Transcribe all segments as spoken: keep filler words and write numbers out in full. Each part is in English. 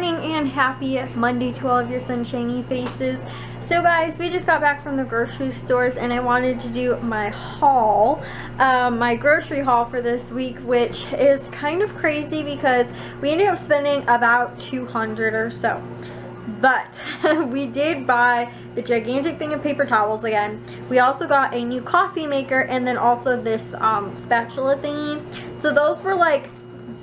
morning and happy Monday to all of your sunshiny faces. So guys, we just got back from the grocery stores and I wanted to do my haul, um, my grocery haul for this week, which is kind of crazy because we ended up spending about two hundred dollars or so. But we did buy the gigantic thing of paper towels again. We also got a new coffee maker and then also this um, spatula thingy. So those were like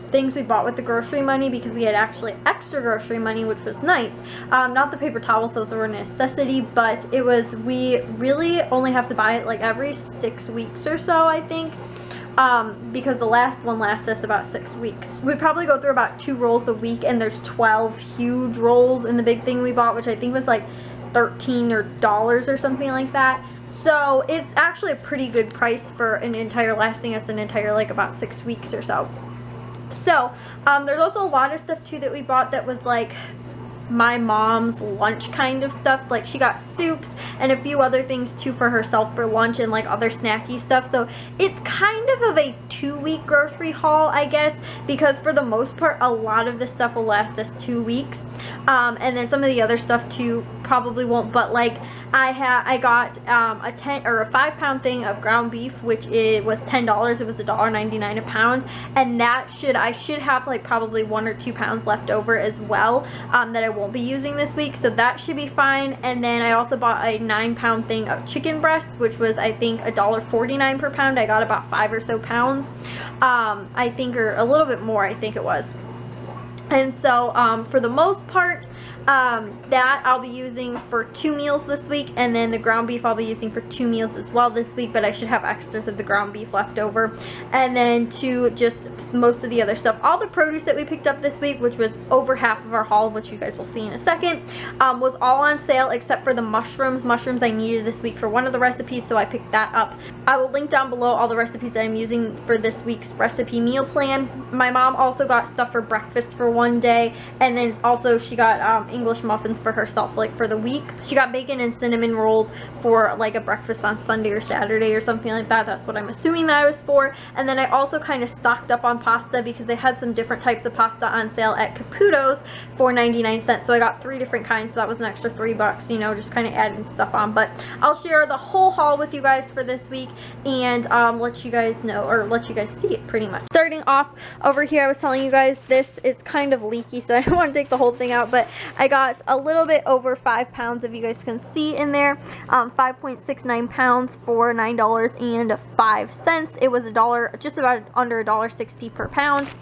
things we bought with the grocery money because we had actually extra grocery money, which was nice. Um, not the paper towels, those were a necessity, but it was, we really only have to buy it like every six weeks or so, I think. Um, because the last one lasts us about six weeks. We probably go through about two rolls a week, and there's twelve huge rolls in the big thing we bought, which I think was like thirteen dollars or dollars or something like that. So it's actually a pretty good price for an entire, lasting us an entire like about six weeks or so. So um, there's also a lot of stuff too that we bought that was like my mom's lunch kind of stuff. Like she got soups and a few other things too for herself for lunch and like other snacky stuff. So it's kind of of a two week grocery haul, I guess, because for the most part a lot of this stuff will last us two weeks, um, and then some of the other stuff too probably won't. But like I had I got um, a ten or a five pound thing of ground beef, which it was ten dollars. It was a dollar ninety-nine a pound, and that should I should have like probably one or two pounds left over as well, um, that I won't be using this week, so that should be fine. And then I also bought a nine pound thing of chicken breast, which was I think a dollar forty-nine per pound. I got about five or so pounds, um, I think, or a little bit more, I think it was. And so um, for the most part, um, that I'll be using for two meals this week, and then the ground beef I'll be using for two meals as well this week, but I should have extras of the ground beef left over. And then to just most of the other stuff, all the produce that we picked up this week, which was over half of our haul, which you guys will see in a second, um, was all on sale except for the mushrooms. Mushrooms I needed this week for one of the recipes, so I picked that up. I will link down below all the recipes that I'm using for this week's recipe meal plan. My mom also got stuff for breakfast for one day, and then also she got um, English muffins for herself like for the week. She got bacon and cinnamon rolls for like a breakfast on Sunday or Saturday or something like that. That's what I'm assuming that was for. And then I also kind of stocked up on pasta because they had some different types of pasta on sale at Caputo's for ninety-nine cents. So I got three different kinds, so that was an extra three bucks, you know, just kind of adding stuff on. But I'll share the whole haul with you guys for this week and um, let you guys know, or let you guys see it pretty much. Starting off over here, I was telling you guys this is kind of leaky, so I don't want to take the whole thing out, but I got a little bit over five pounds if you guys can see in there, um, five point six nine pounds for nine dollars and five cents. It was a dollar, just about under a dollar sixty per pound.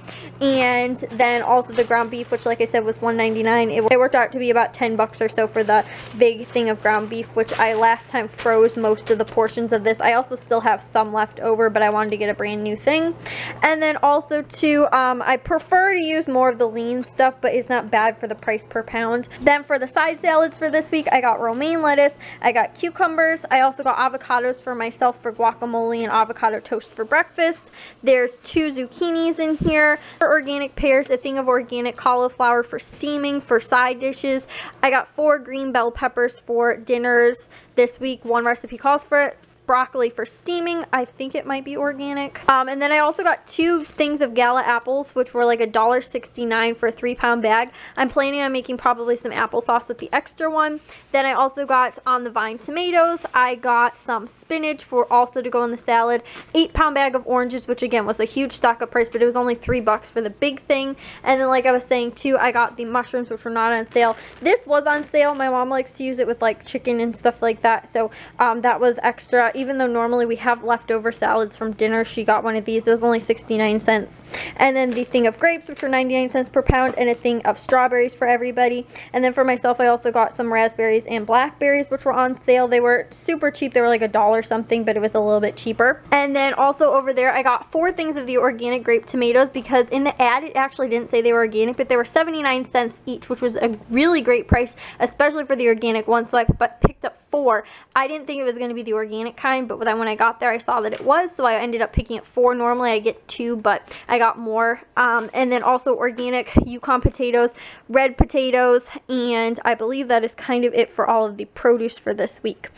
And then also the ground beef, which like I said was one ninety-nine. It, it worked out to be about ten bucks or so for the big thing of ground beef, which I last time froze most of the portions of this. I also still have some left over, but I wanted to get a brand new thing. And then also too, um, I prefer to use more of the lean stuff, but it's not bad for the price per pound. Then for the side salads for this week, I got romaine lettuce, I got cucumbers, I also got avocados for myself for guacamole and avocado toast for breakfast. There's two zucchinis in here, for organic pears, a thing of organic cauliflower for steaming for side dishes. I got four green bell peppers for dinners this week, one recipe calls for it. Broccoli for steaming, I think it might be organic. Um, and then I also got two things of gala apples, which were like a dollar sixty-nine for a three pound bag. I'm planning on making probably some applesauce with the extra one. Then I also got on the vine tomatoes. I got some spinach for also to go in the salad. Eight pound bag of oranges, which again was a huge stock up price, but it was only three bucks for the big thing. And then like I was saying too, I got the mushrooms, which were not on sale. This was on sale. My mom likes to use it with like chicken and stuff like that. So um, that was extra. Even though normally we have leftover salads from dinner, she got one of these. It was only sixty-nine cents. And then the thing of grapes, which were ninety-nine cents per pound, and a thing of strawberries for everybody. And then for myself, I also got some raspberries and blackberries, which were on sale. They were super cheap. They were like a dollar something, but it was a little bit cheaper. And then also over there, I got four things of the organic grape tomatoes, because in the ad, it actually didn't say they were organic, but they were seventy-nine cents each, which was a really great price, especially for the organic one. So I picked up four. I didn't think it was going to be the organic kind, but then when I got there I saw that it was, so I ended up picking up four. Normally I get two, but I got more. Um, and then also organic Yukon potatoes, red potatoes, and I believe that is kind of it for all of the produce for this week.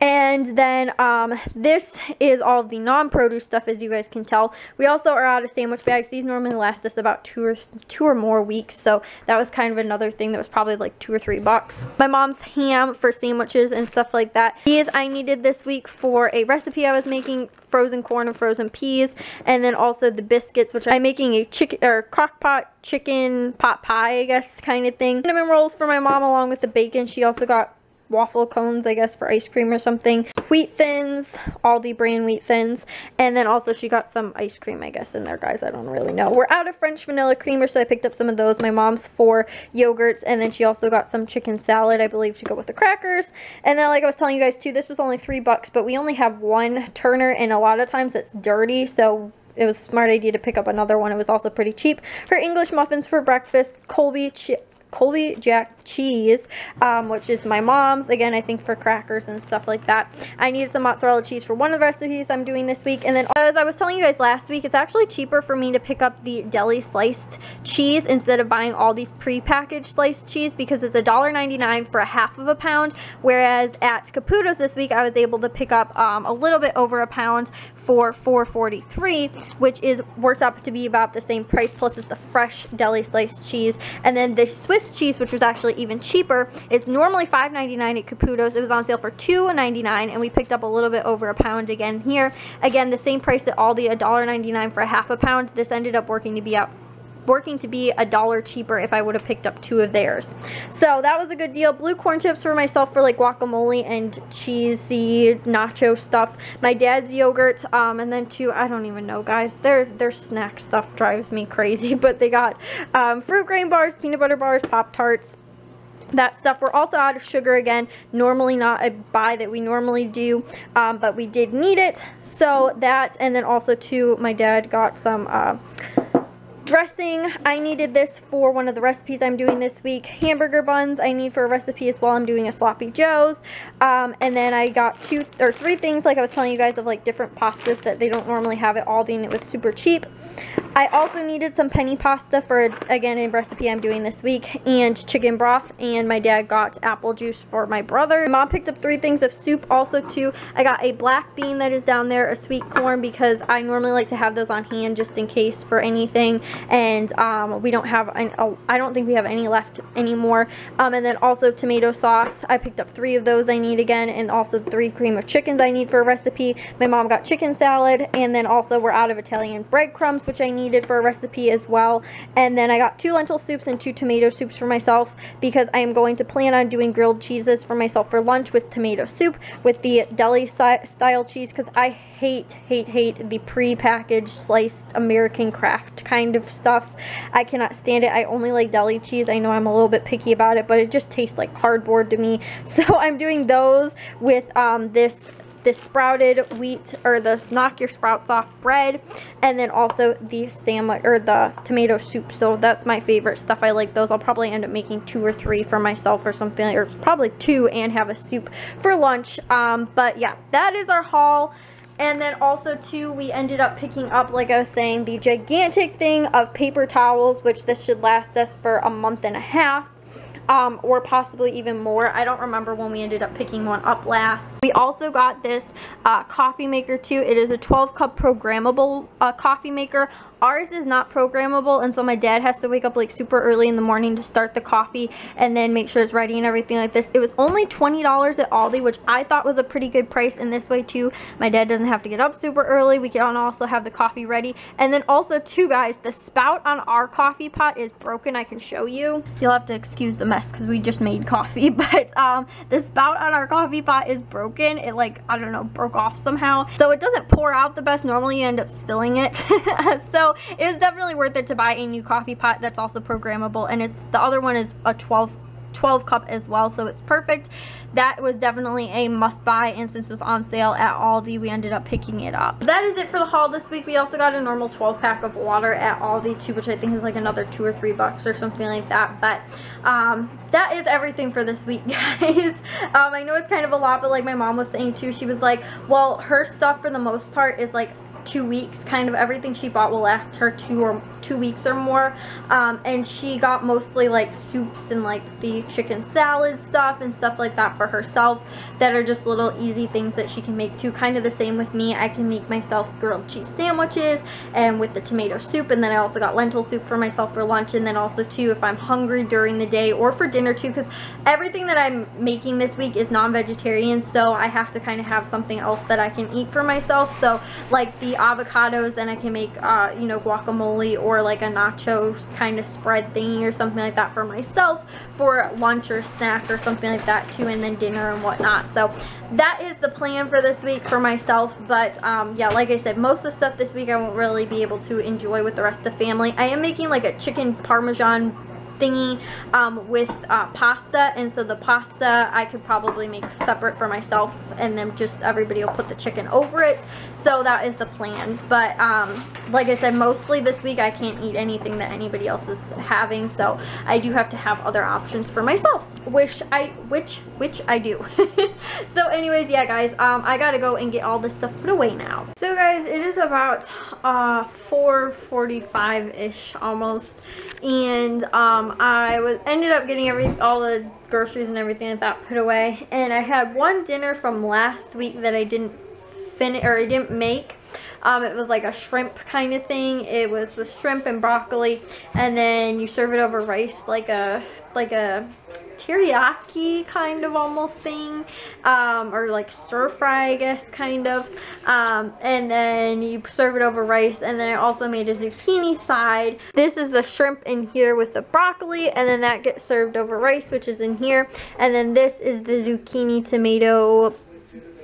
And then um, this is all the non-produce stuff, as you guys can tell. We also are out of sandwich bags. These normally last us about two or two or more weeks, so that was kind of another thing that was probably like two or three bucks. My mom's ham for sandwiches and stuff like that. These I needed this week for a recipe I was making, frozen corn and frozen peas, and then also the biscuits, which I'm making a chicken or crock pot chicken pot pie, I guess, kind of thing. Cinnamon rolls for my mom along with the bacon. She also got waffle cones, I guess, for ice cream or something. Wheat Thins, Aldi brand Wheat Thins, and then also she got some ice cream, I guess, in there, guys. I don't really know. We're out of French vanilla creamer, so I picked up some of those. My mom's for yogurts, and then she also got some chicken salad, I believe, to go with the crackers. And then, like I was telling you guys too, this was only three bucks, but we only have one Turner, and a lot of times it's dirty, so it was a smart idea to pick up another one. It was also pretty cheap. Her English muffins for breakfast, Colby chip. Colby Jack cheese, um, which is my mom's, again, I think for crackers and stuff like that. I needed some mozzarella cheese for one of the recipes I'm doing this week. And then, as I was telling you guys last week, it's actually cheaper for me to pick up the deli sliced cheese instead of buying all these pre-packaged sliced cheese, because it's a dollar ninety-nine for a half of a pound, whereas at Caputo's this week I was able to pick up um, a little bit over a pound for four forty-three, which is works out to be about the same price, plus it's the fresh deli sliced cheese. And then the Swiss cheese, which was actually even cheaper. It's normally five ninety-nine at Caputo's. It was on sale for two ninety-nine, and we picked up a little bit over a pound again here. Again, the same price at Aldi, a dollar ninety-nine for a half a pound. This ended up working to be out working to be a dollar cheaper if I would have picked up two of theirs. So that was a good deal. Blue corn chips for myself for like guacamole and cheesy nacho stuff. My dad's yogurt, um, and then two, I don't even know, guys. Their their snack stuff drives me crazy, but they got um, fruit grain bars, peanut butter bars, Pop-Tarts, that stuff. We're also out of sugar again. Normally not a buy that we normally do, um, but we did need it. So that, and then also too, my dad got some uh, dressing. I needed this for one of the recipes I'm doing this week. Hamburger buns I need for a recipe as well. I'm doing a sloppy joe's. Um, and then I got two or three things, like I was telling you guys, of like different pastas that they don't normally have at Aldi, and it was super cheap. I also needed some penny pasta for, again, a recipe I'm doing this week, and chicken broth, and my dad got apple juice for my brother. My mom picked up three things of soup also too. I got a black bean that is down there, a sweet corn, because I normally like to have those on hand just in case for anything. And um, we don't have, an, oh, I don't think we have any left anymore. Um, and then also tomato sauce. I picked up three of those I need again, and also three cream of chickens I need for a recipe. My mom got chicken salad, and then also we're out of Italian breadcrumbs, which I needed for a recipe as well. And then I got two lentil soups and two tomato soups for myself, because I am going to plan on doing grilled cheeses for myself for lunch with tomato soup, with the deli style cheese, because I hate, hate, hate the pre-packaged sliced American craft kind of stuff. I cannot stand it. I only like deli cheese. I know I'm a little bit picky about it, but it just tastes like cardboard to me. So I'm doing those with um, this the sprouted wheat, or the knock your sprouts off bread, and then also the sandwich or the tomato soup. So that's my favorite stuff. I like those. I'll probably end up making two or three for myself or something, or probably two, and have a soup for lunch. Um, but yeah, that is our haul. And then also too, we ended up picking up, like I was saying, the gigantic thing of paper towels, which this should last us for a month and a half. Um, or possibly even more. I don't remember when we ended up picking one up last. We also got this uh, coffee maker too. It is a twelve cup programmable uh, coffee maker. Ours is not programmable, and so my dad has to wake up like super early in the morning to start the coffee and then make sure it's ready and everything like this. It was only twenty dollars at Aldi, which I thought was a pretty good price. In this way too, my dad doesn't have to get up super early. We can also have the coffee ready. And then also too, guys, the spout on our coffee pot is broken. I can show you. You'll have to excuse the mess, because we just made coffee, but um the spout on our coffee pot is broken. It, like, I don't know, broke off somehow, so it doesn't pour out the best. Normally you end up spilling it. So it was definitely worth it to buy a new coffee pot that's also programmable, and it's the other one is a twelve cup as well, so it's perfect. That was definitely a must buy, and since it was on sale at Aldi, we ended up picking it up. That is it for the haul this week. We also got a normal twelve pack of water at Aldi too, which I think is like another two or three bucks or something like that. But um that is everything for this week, guys. um I know it's kind of a lot, but like my mom was saying too, she was like, well, her stuff for the most part is like two weeks. Kind of everything she bought will last her two or two weeks or more. Um, and she got mostly like soups and like the chicken salad stuff and stuff like that for herself that are just little easy things that she can make too. Kind of the same with me. I can make myself grilled cheese sandwiches and with the tomato soup, and then I also got lentil soup for myself for lunch, and then also too if I'm hungry during the day or for dinner too, because everything that I'm making this week is non-vegetarian, so I have to kind of have something else that I can eat for myself. So like the avocados, then I can make uh, you know, guacamole or like a nachos kind of spread thingy or something like that for myself for lunch or snack or something like that too, and then dinner and whatnot. So that is the plan for this week for myself. But um, yeah, like I said, most of the stuff this week I won't really be able to enjoy with the rest of the family. I am making like a chicken parmesan thingy um, with uh, pasta, and so the pasta I could probably make separate for myself, and then just everybody will put the chicken over it. So that is the plan. But um, like I said, mostly this week I can't eat anything that anybody else is having, so I do have to have other options for myself, which I which which I do. So anyways, yeah guys, um, I gotta go and get all this stuff put away now. So guys, it is about uh, four forty-five ish almost, and um, I was ended up getting every all the groceries and everything like that put away, and I had one dinner from last week that I didn't finish or I didn't make. Um, it was like a shrimp kind of thing. It was with shrimp and broccoli, and then you serve it over rice, like a like a teriyaki kind of almost thing, um, or like stir fry I guess kind of, um, and then you serve it over rice. And then I also made a zucchini side. This is the shrimp in here with the broccoli, and then that gets served over rice, which is in here. And then this is the zucchini tomato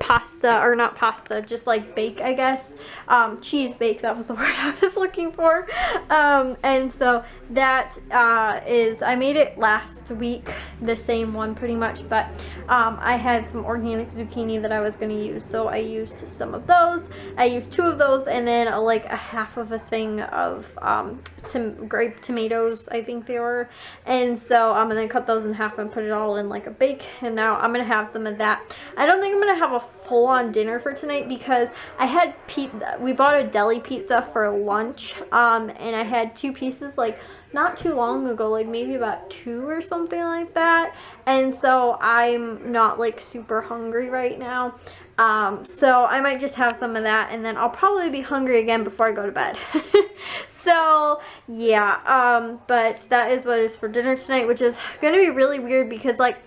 pasta, or not pasta, just like bake I guess, um, cheese bake, that was the word I was looking for. Um, and so that uh, is, I made it last week, the same one pretty much, but um, I had some organic zucchini that I was going to use, so I used some of those. I used two of those, and then a, like a half of a thing of um, tom grape tomatoes I think they were, and so um, and then cut those in half and put it all in like a bake. And now I'm going to have some of that. I don't think I'm going to have a full-on dinner for tonight, because I had pizza. We bought a deli pizza for lunch, um, and I had two pieces like not too long ago, like maybe about two or something like that, and so I'm not like super hungry right now. Um, so I might just have some of that, and then I'll probably be hungry again before I go to bed. So yeah, um, but that is what is for dinner tonight, which is gonna be really weird because like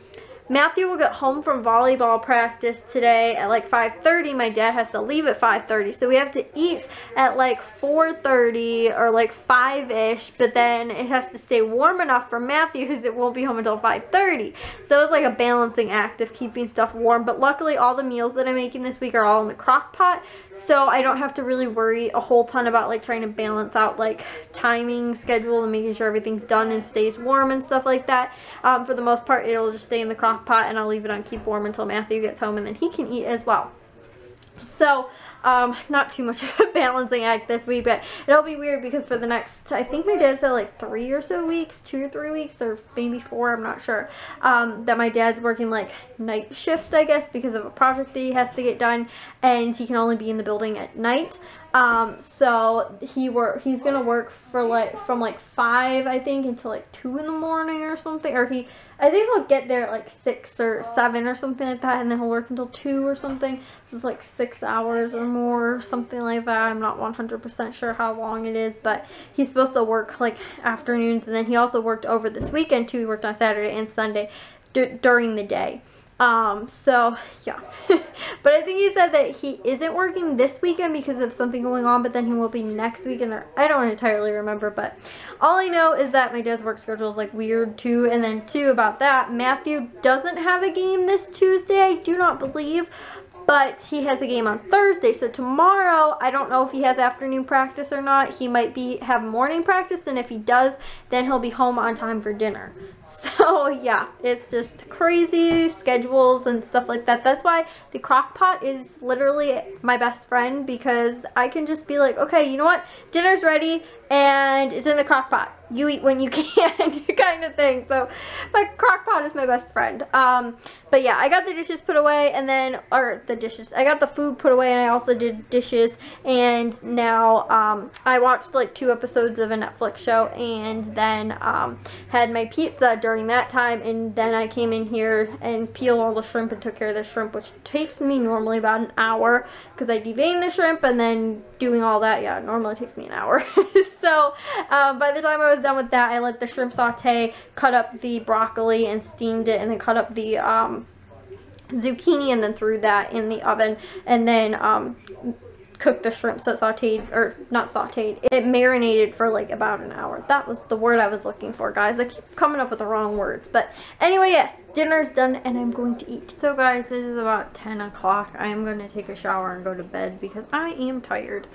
Matthew will get home from volleyball practice today at like five thirty. My dad has to leave at five thirty, so we have to eat at like four thirty or like five-ish, but then it has to stay warm enough for Matthew because it won't be home until five thirty. So it's like a balancing act of keeping stuff warm, but luckily all the meals that I'm making this week are all in the crock pot, so I don't have to really worry a whole ton about like trying to balance out like timing, schedule, and making sure everything's done and stays warm and stuff like that. Um, for the most part, it'll just stay in the crock pot pot and I'll leave it on keep warm until Matthew gets home, and then he can eat as well. So um not too much of a balancing act this week, but it'll be weird because for the next, I think my dad said like three or so weeks, two or three weeks or maybe four, I'm not sure, um that my dad's working like night shift I guess because of a project that he has to get done, and he can only be in the building at night. Um, so he work, he's gonna work for like, from like five, I think, until like two in the morning or something, or he, I think he'll get there at like six or seven or something like that, and then he'll work until two or something, so it's like six hours or more or something like that. I'm not one hundred percent sure how long it is, but he's supposed to work like afternoons, and then he also worked over this weekend too. He worked on Saturday and Sunday d- during the day. Um, so yeah, but I think he said that he isn't working this weekend because of something going on, but then he will be next weekend, or I don't entirely remember. But all I know is that my dad's work schedule is like weird too. And then too, about that, Matthew doesn't have a game this Tuesday, I do not believe, but he has a game on Thursday. So tomorrow, I don't know if he has afternoon practice or not. He might be have morning practice, and if he does, then he'll be home on time for dinner. So yeah, it's just crazy schedules and stuff like that. That's why the crock pot is literally my best friend, because I can just be like, okay, you know what? Dinner's ready and it's in the crock pot. You eat when you can, kind of thing. So my crock pot is my best friend. Um, But yeah, I got the dishes put away and then, or the dishes, I got the food put away and I also did dishes. And now um, I watched like two episodes of a Netflix show and then um, had my pizza during that time. And then I came in here and peeled all the shrimp and took care of the shrimp, which takes me normally about an hour because I deveined the shrimp and then doing all that, yeah, normally takes me an hour. So uh, by the time I was done with that, I let the shrimp saute, cut up the broccoli and steamed it, and then cut up the um, zucchini and then threw that in the oven and then um, cooked the shrimp. So it sauteed, or not sauteed, it marinated for like about an hour. That was the word I was looking for, guys. I keep coming up with the wrong words. But anyway, yes, dinner's done and I'm going to eat. So guys, it is about ten o'clock. I am going to take a shower and go to bed because I am tired.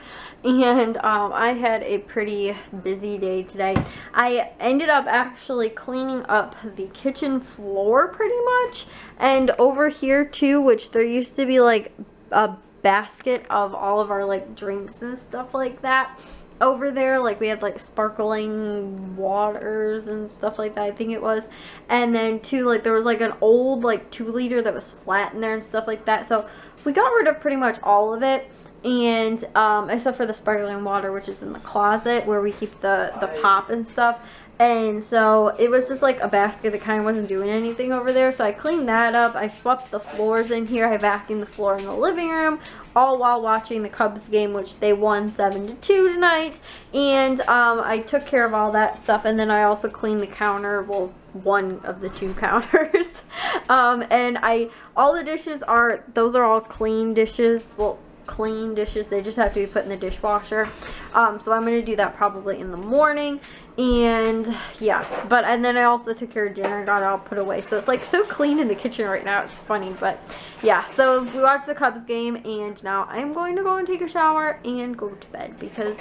And um, I had a pretty busy day today. I ended up actually cleaning up the kitchen floor pretty much. And over here too, which there used to be like a basket of all of our like drinks and stuff like that over there. Like we had like sparkling waters and stuff like that, I think it was. And then too, like there was like an old like two liter that was flat in there and stuff like that. So we got rid of pretty much all of it. And um, except for the sparkling water, which is in the closet where we keep the, the pop and stuff. And so it was just like a basket that kind of wasn't doing anything over there. So I cleaned that up. I swept the floors in here. I vacuumed the floor in the living room, all while watching the Cubs game, which they won seven to two tonight. And um, I took care of all that stuff. And then I also cleaned the counter, well, one of the two counters. um, and I, all the dishes are, those are all clean dishes. Well, clean dishes. They just have to be put in the dishwasher. Um, so I'm going to do that probably in the morning. And yeah, but and then I also took care of dinner and got it all put away. So it's like so clean in the kitchen right now. It's funny, but yeah. So we watched the Cubs game and now I'm going to go and take a shower and go to bed because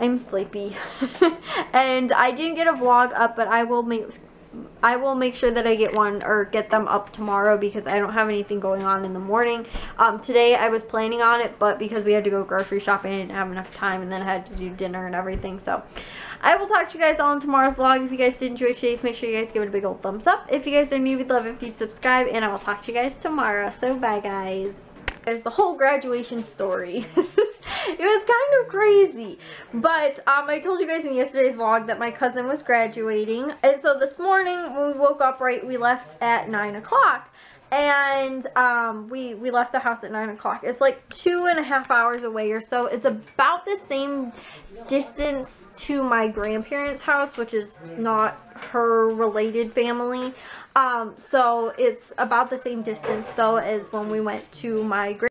I'm sleepy. And I didn't get a vlog up, but I will make I will make sure that I get one or get them up tomorrow because I don't have anything going on in the morning. Um, today I was planning on it, but because we had to go grocery shopping, I didn't have enough time and then I had to do dinner and everything. So I will talk to you guys all in tomorrow's vlog. If you guys did enjoy today's, make sure you guys give it a big old thumbs up. If you guys are new, we'd love if you'd subscribe and I will talk to you guys tomorrow. So bye guys. Guys, the whole graduation story. It was kind of crazy, but um, I told you guys in yesterday's vlog that my cousin was graduating, and so this morning when we woke up, right, we left at nine o'clock, and um, we, we left the house at nine o'clock. It's like two and a half hours away or so. It's about the same distance to my grandparents' house, which is not her related family, um, so it's about the same distance, though, as when we went to my grandparents'